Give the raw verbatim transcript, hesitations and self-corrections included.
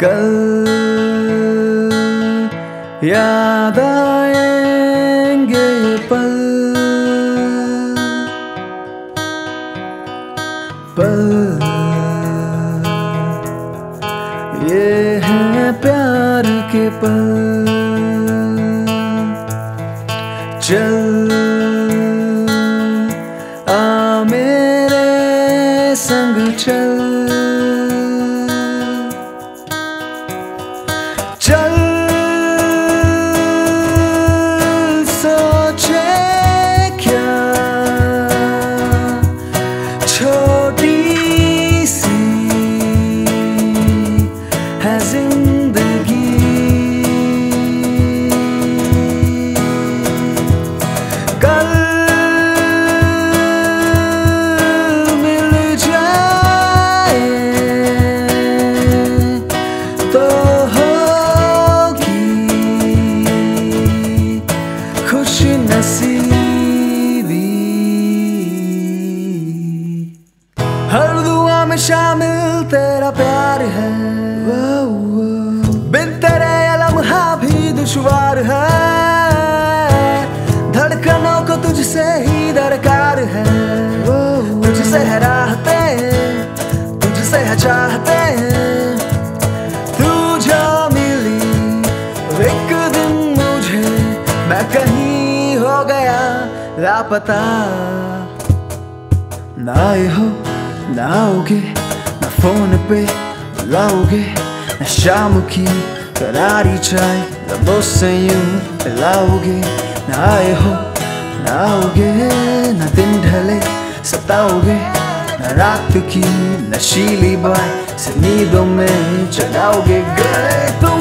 कल याद आएंगे पल पल, ये हैं प्यार के पल। चल आ मेरे संग चल, चल सोचे क्या छोटी सी है जिंदगी। कल मिल जाए तो होगी खुशनसीबी। हर दुआ में शामिल तेरा प्यार है, बिन तेरे ये लम्हा भी दुश्वार है। धड़कनों को तुझसे ही दरकार है, तुझसे है राहते, तुझसे है चाहते। तू जो मिली एक दिन मुझे, मैं कहीं हो गया लापता। ना आए हो ना आओगे, ना फोन पे बुलाओगे, ना शाम की करारी चाय लबों से यूं पिलाओगे। ना आए हो ना आओगे, ना दिन ढले सताओगे, ना रात की नशीली बाय से नींदों में जगाओगे। गए तो